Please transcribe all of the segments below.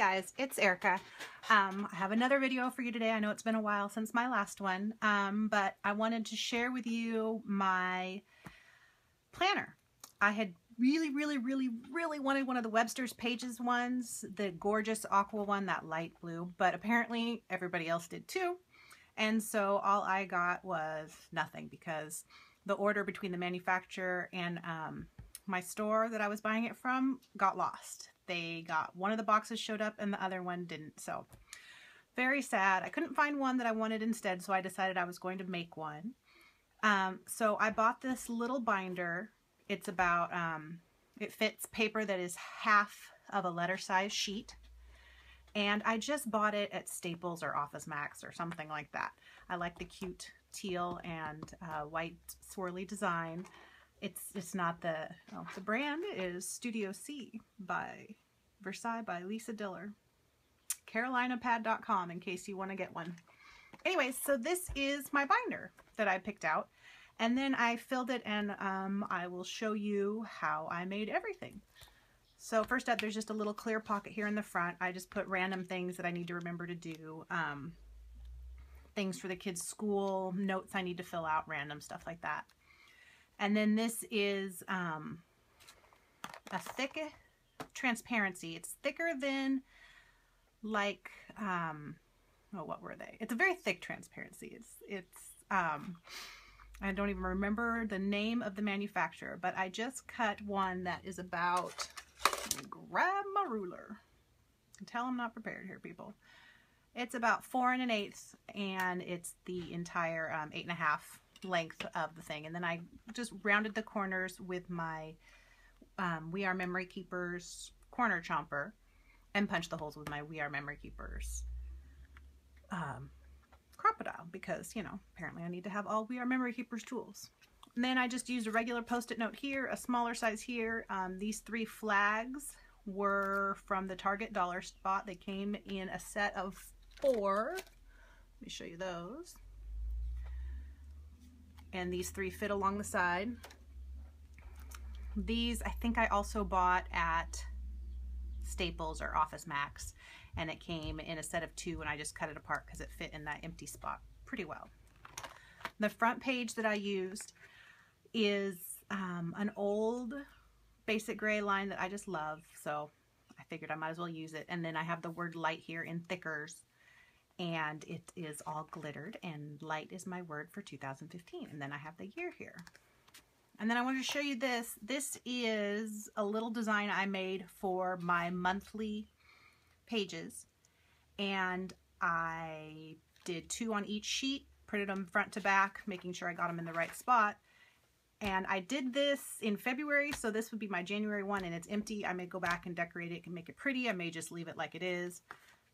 guys, it's Erica. I have another video for you today. I know it's been a while since my last one, but I wanted to share with you my planner. I had really wanted one of the Webster's Pages ones, the gorgeous aqua one, that light blue, but apparently everybody else did too. And so all I got was nothing because the order between the manufacturer and my store that I was buying it from got lost. They got one of the boxes showed up and the other one didn't, so very sad. I couldn't find one that I wanted instead, so I decided I was going to make one. So I bought this little binder. It's about, it fits paper that is half of a letter size sheet. And I just bought it at Staples or Office Max or something like that. I like the cute teal and white swirly design. It's not the, well, the brand is Studio C by Versailles by Lisa Diller. CarolinaPad.com in case you want to get one. Anyways, so this is my binder that I picked out. And then I filled it, and I will show you how I made everything. So first up, there's just a little clear pocket here in the front. I just put random things that I need to remember to do. Things for the kids' school, notes I need to fill out, random stuff like that. And then this is a thick transparency. It's thicker than like, oh, what were they? It's a very thick transparency. It's I don't even remember the name of the manufacturer, but I just cut one that is about, let me grab my ruler. You can tell I'm not prepared here, people. It's about 4 1/8, and it's the entire 8 1/2 length of the thing. And then I just rounded the corners with my We Are Memory Keepers corner chomper and punched the holes with my We Are Memory Keepers crocodile, because, you know, apparently I need to have all We Are Memory Keepers tools. And then I just used a regular post-it note here, a smaller size here. These three flags were from the Target dollar spot. They came in a set of 4. Let me show you those. And these three fit along the side. These I think I also bought at Staples or Office Max, and it came in a set of 2, and I just cut it apart because it fit in that empty spot pretty well. The front page that I used is an old Basic Gray line that I just love, so I figured I might as well use it. And then I have the word light here in thickers, and it is all glittered, and light is my word for 2015. And then I have the year here. And then I wanted to show you this. This is a little design I made for my monthly pages, and I did 2 on each sheet, printed them front to back, making sure I got them in the right spot. And I did this in February, so this would be my January one, and it's empty. I may go back and decorate it and make it pretty. I may just leave it like it is,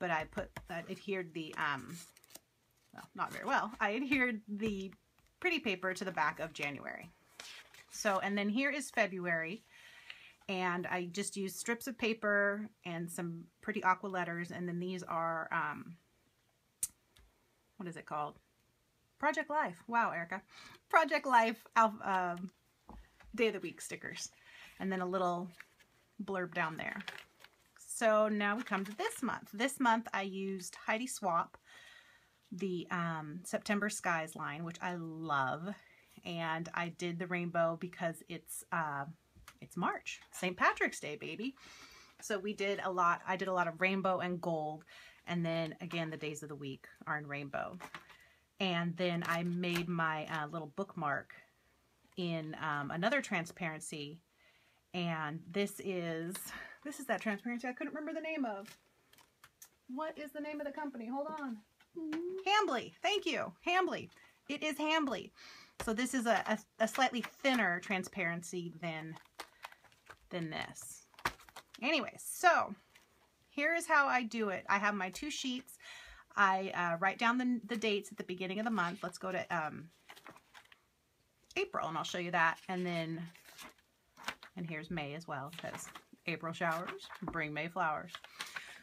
but I put that, adhered the well, not very well, I adhered the pretty paper to the back of January. So, and then here is February, and I just used strips of paper and some pretty aqua letters, and then these are, what is it called? Project Life. Wow, Erica. Project Life Day of the Week stickers, and then a little blurb down there. So now we come to this month. This month I used Heidi Swapp, the September Skies line, which I love. And I did the rainbow because it's March, St. Patrick's Day, baby. So we did a lot. I did a lot of rainbow and gold, and then again the days of the week are in rainbow. And then I made my little bookmark in another transparency, and this is that transparency I couldn't remember the name of. What is the name of the company? Hold on. Hambly. Thank you. Hambly. It is Hambly. So this is a slightly thinner transparency than this. Anyways, so here is how I do it. I have my 2 sheets. I write down the dates at the beginning of the month. Let's go to April, and I'll show you that. And then, and here's May as well, because April showers bring May flowers.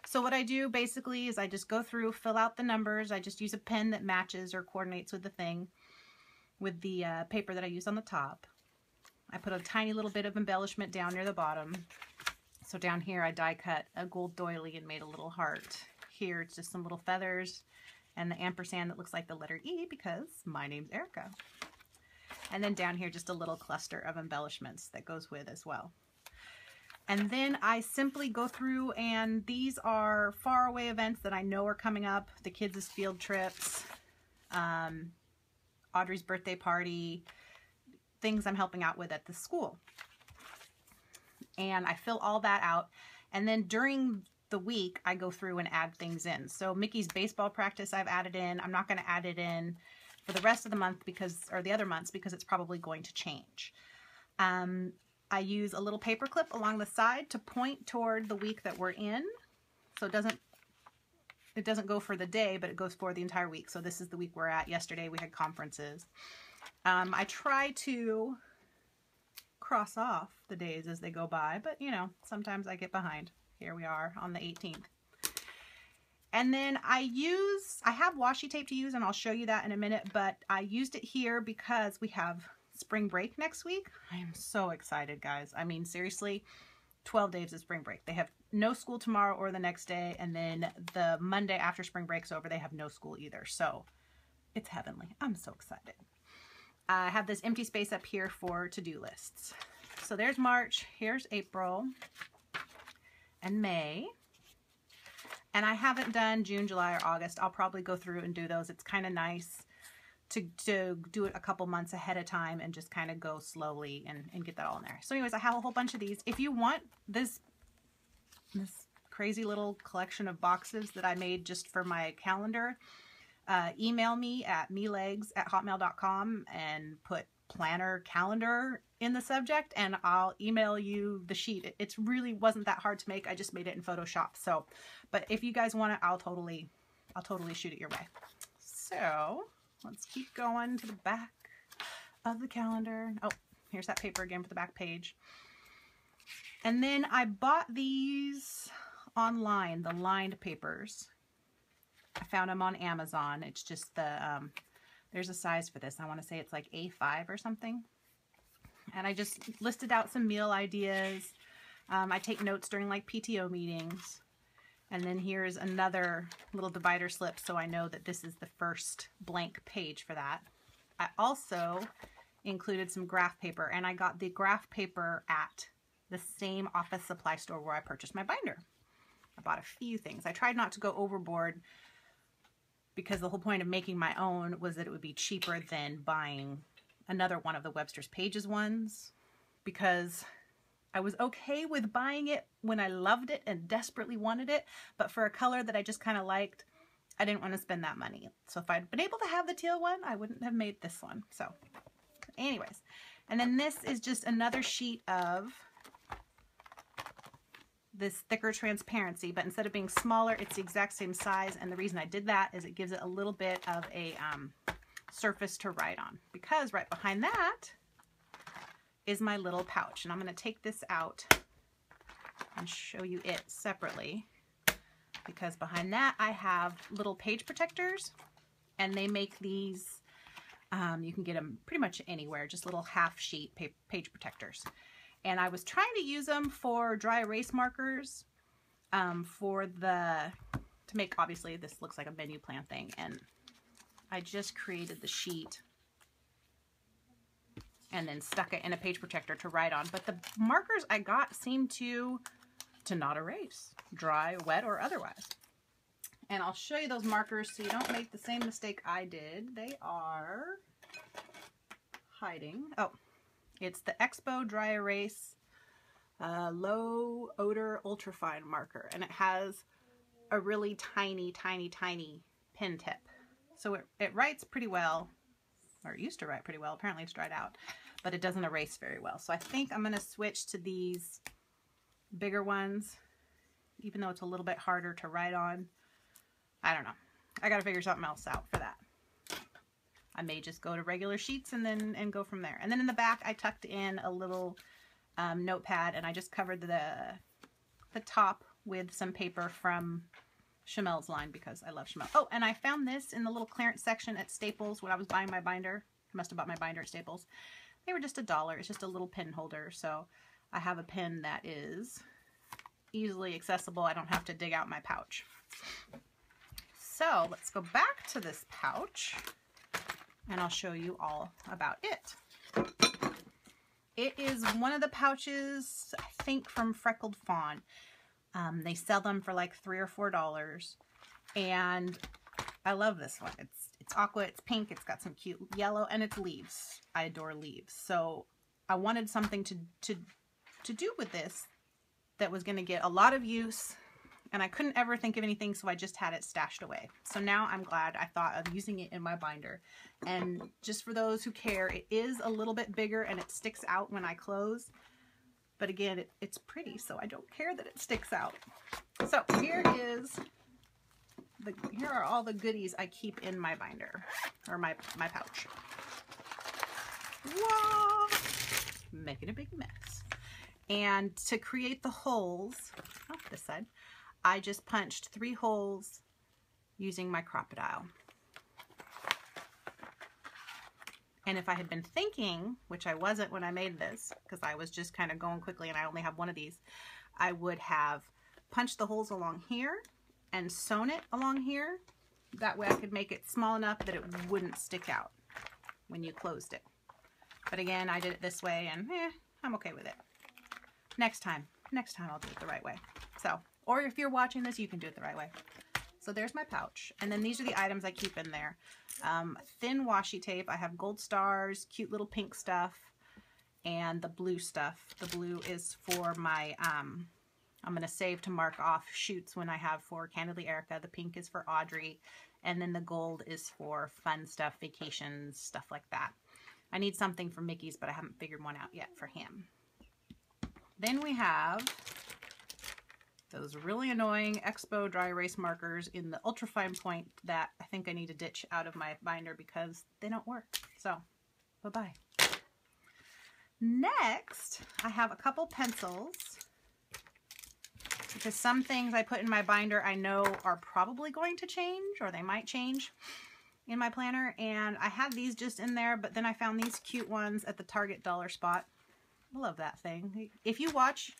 So what I do basically is I just go through, fill out the numbers. I just use a pen that matches or coordinates with the thing, with the paper that I used on the top. I put a tiny little bit of embellishment down near the bottom, So down here I die cut a gold doily and made a little heart. Here it's just some little feathers and the ampersand that looks like the letter E because my name's Erica. And then down here just a little cluster of embellishments that goes with as well. And then I simply go through, and these are faraway events that I know are coming up. The kids' field trips, Audrey's birthday party, things I'm helping out with at the school. And I fill all that out. And then during the week, I go through and add things in. So Mickey's baseball practice I've added in. I'm not going to add it in for the rest of the month because, or the other months, because it's probably going to change. I use a little paper clip along the side to point toward the week that we're in. So it doesn't go for the day, but it goes for the entire week. So this is the week we're at. Yesterday we had conferences. I try to cross off the days as they go by, but you know, sometimes I get behind. Here we are on the 18th. And then I have washi tape to use, and I'll show you that in a minute, but I used it here because we have spring break next week. I am so excited, guys. I mean, seriously, 12 days of spring break. They have no school tomorrow or the next day, and then the Monday after spring break's over, they have no school either. So it's heavenly. I'm so excited. I have this empty space up here for to-do lists. So there's March, here's April, and May. And I haven't done June, July, or August. I'll probably go through and do those. It's kind of nice to do it a couple months ahead of time and just kind of go slowly and get that all in there. So anyways, I have a whole bunch of these. If you want this crazy little collection of boxes that I made just for my calendar, email me at melegs@hotmail.com and put planner calendar in the subject, and I'll email you the sheet. It really wasn't that hard to make. I just made it in Photoshop. So, but if you guys want it, I'll totally shoot it your way. So let's keep going to the back of the calendar. Oh, here's that paper again for the back page. And then I bought these online, the lined papers. I found them on Amazon. It's just the, there's a size for this. I want to say it's like A5 or something. And I just listed out some meal ideas. I take notes during like PTO meetings. And then here's another little divider slip so I know that this is the first blank page for that. I also included some graph paper, and I got the graph paper at the same office supply store where I purchased my binder. I bought a few things. I tried not to go overboard, because the whole point of making my own was that it would be cheaper than buying another one of the Webster's Pages ones, because I was okay with buying it when I loved it and desperately wanted it, but for a color that I just kind of liked, I didn't want to spend that money. So if I'd been able to have the teal one, I wouldn't have made this one. So anyways, and then this is just another sheet of this thicker transparency, but instead of being smaller, it's the exact same size. And the reason I did that is it gives it a little bit of a surface to write on, because right behind that is my little pouch. And I'm going to take this out and show you it separately, because behind that I have little page protectors, and they make these, you can get them pretty much anywhere, just little half sheet page protectors. And I was trying to use them for dry erase markers to make, obviously, this looks like a menu plan thing. And I just created the sheet and then stuck it in a page protector to write on. But the markers I got seemed to not erase, dry, wet, or otherwise. And I'll show you those markers so you don't make the same mistake I did. They are hiding. Oh. It's the Expo Dry Erase Low Odor Ultrafine Marker, and it has a really tiny, tiny, tiny pen tip. So it writes pretty well, or it used to write pretty well. Apparently it's dried out, but it doesn't erase very well. So I think I'm going to switch to these bigger ones, even though it's a little bit harder to write on. I don't know. I got to figure something else out for that. I may just go to regular sheets and go from there. And then in the back, I tucked in a little notepad, and I just covered the top with some paper from Chamel's line, because I love Chamel. Oh, and I found this in the little clearance section at Staples when I was buying my binder. I must have bought my binder at Staples. They were just $1. It's just a little pen holder. So I have a pen that is easily accessible. I don't have to dig out my pouch. So let's go back to this pouch and I'll show you all about it. It is one of the pouches, I think, from Freckled Fawn. They sell them for like $3 or $4, and I love this one. It's aqua, it's pink, it's got some cute yellow, and it's leaves. I adore leaves. So I wanted something to do with this that was going to get a lot of use, and I couldn't ever think of anything, so I just had it stashed away. So now I'm glad I thought of using it in my binder. And just for those who care, it is a little bit bigger and it sticks out when I close. But again, it's pretty, so I don't care that it sticks out. So here are all the goodies I keep in my binder, or my pouch. Whoa! Making a big mess. And to create the holes, oh, this side, I just punched 3 holes using my crocodile. And if I had been thinking, which I wasn't when I made this, because I was just kind of going quickly and I only have one of these, I would have punched the holes along here and sewn it along here. That way I could make it small enough that it wouldn't stick out when you closed it. But again, I did it this way, and I'm okay with it. Next time I'll do it the right way. So, or if you're watching this, you can do it the right way. So there's my pouch, and then these are the items I keep in there. Thin washi tape, I have gold stars, cute little pink stuff, and the blue stuff. The blue is for my, I'm going to save to mark off shoots when I have for Candidly Erica. The pink is for Audrey, and then the gold is for fun stuff, vacations, stuff like that. I need something for Mickey's, but I haven't figured one out yet for him. Then we have those really annoying Expo dry erase markers in the ultrafine point that I think I need to ditch out of my binder because they don't work. So, bye-bye. Next, I have a couple pencils because some things I put in my binder I know are probably going to change, or they might change in my planner, and I had these just in there, but then I found these cute ones at the Target dollar spot. I love that thing. If you watch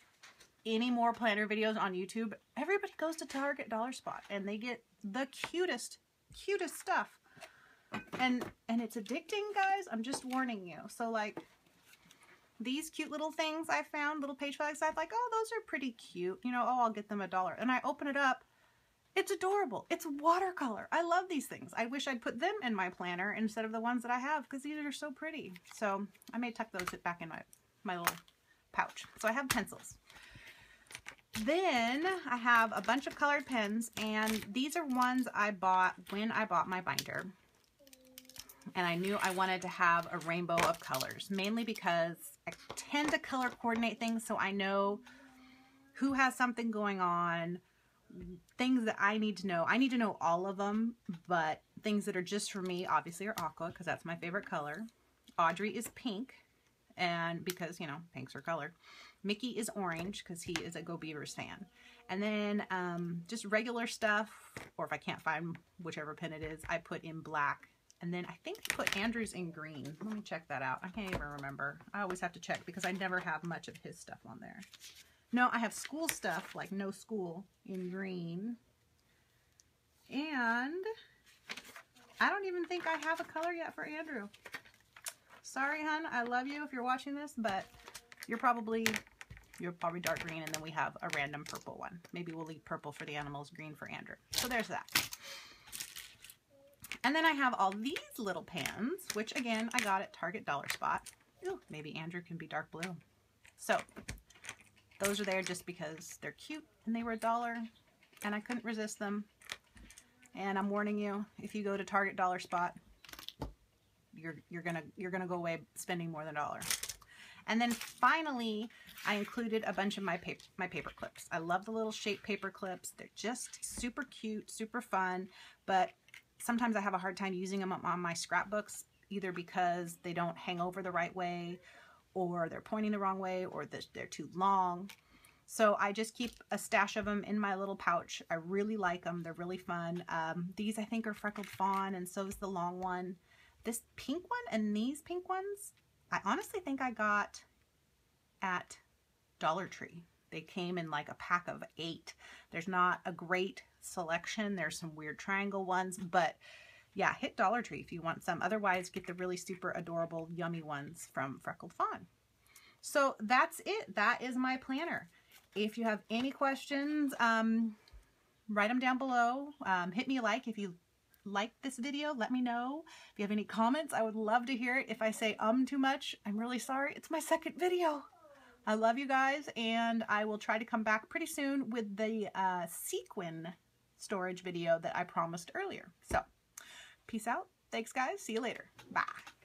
any more planner videos on YouTube, everybody goes to Target dollar spot and they get the cutest stuff, and it's addicting, guys. I'm just warning you. So like these cute little things I found, little page flags, I'm like, oh, those are pretty cute, you know, oh, I'll get them $1, and I open it up, it's adorable, it's watercolor. I love these things. I wish I'd put them in my planner instead of the ones that I have, because these are so pretty. So I may tuck those back in my little pouch. So I have pencils. Then I have a bunch of colored pens, and these are ones I bought when I bought my binder. And I knew I wanted to have a rainbow of colors, mainly because I tend to color coordinate things, so I know who has something going on, things that I need to know. I need to know all of them, but things that are just for me obviously are aqua, because that's my favorite color. Audrey is pink, and because, you know, pinks are colored. Mickey is orange because he is a Go Beavers fan. And then just regular stuff, or if I can't find whichever pen it is, I put in black. And then I think I put Andrew's in green. Let me check that out. I can't even remember. I always have to check because I never have much of his stuff on there. No, I have school stuff, like no school, in green. And I don't even think I have a color yet for Andrew. Sorry, hun. I love you if you're watching this, but you're probably dark green, and then we have a random purple one. Maybe we'll leave purple for the animals, green for Andrew. So there's that. And then I have all these little pans, which again, I got at Target dollar spot. Ooh, maybe Andrew can be dark blue. So those are there just because they're cute and they were $1 and I couldn't resist them. And I'm warning you, if you go to Target dollar spot, you're gonna go away spending more than $1. And then finally, I included a bunch of my paper clips. I love the little shaped paper clips. They're just super cute, super fun, but sometimes I have a hard time using them on my scrapbooks, either because they don't hang over the right way, or they're pointing the wrong way, or they're too long. So I just keep a stash of them in my little pouch. I really like them. They're really fun. These I think are Freckled Fawn, and so is the long one. This pink one and these pink ones, I honestly think I got at Dollar Tree. They came in like a pack of 8. There's not a great selection. There's some weird triangle ones, but yeah, hit Dollar Tree if you want some. Otherwise, get the really super adorable, yummy ones from Freckled Fawn. So that's it. That is my planner. If you have any questions, write them down below. Hit me a like if you like this video. Let me know. If you have any comments, I would love to hear it. If I say too much, I'm really sorry. It's my second video. I love you guys, and I will try to come back pretty soon with the sequin storage video that I promised earlier. So peace out. Thanks, guys. See you later. Bye.